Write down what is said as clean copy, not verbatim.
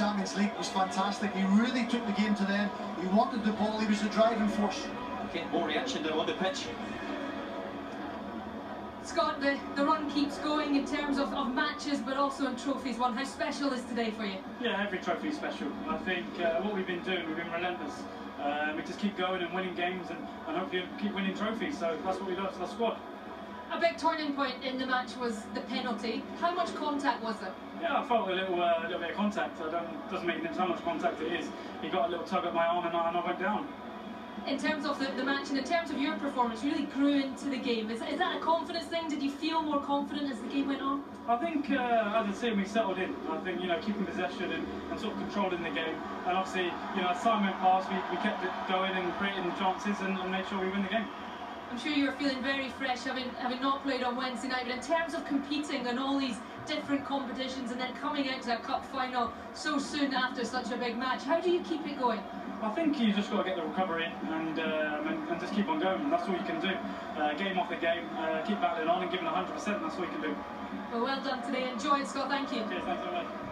Champions League was fantastic. He really took the game to them. He wanted the ball. He was the driving force. Get more reaction down on the pitch. Scott, the run keeps going in terms of matches, but also in trophies. One, how special is today for you? Yeah, every trophy is special. I think what we've been doing, we've been relentless. We just keep going and winning games and hopefully keep winning trophies. So that's what we love to the squad. A big turning point in the match was the penalty. How much contact was there? Yeah, I felt a little bit of contact. It doesn't mean how much contact it is. He got a little tug at my arm and I went down. In terms of the match and in terms of your performance, you really grew into the game. Is that a confidence thing? Did you feel more confident as the game went on? I think, as a team, we settled in. I think, keeping possession and sort of controlling the game. And obviously, as time went past, we kept it going and creating chances and made sure we win the game. I'm sure you're feeling very fresh, having not played on Wednesday night, but in terms of competing in all these different competitions and then coming out to a cup final so soon after such a big match, how do you keep it going? I think you just got to get the recovery in and just keep on going. That's all you can do. Game after game, keep battling on and giving 100%. That's all you can do. Well done today. Enjoy it, Scott. Thank you. Cheers, thanks so much.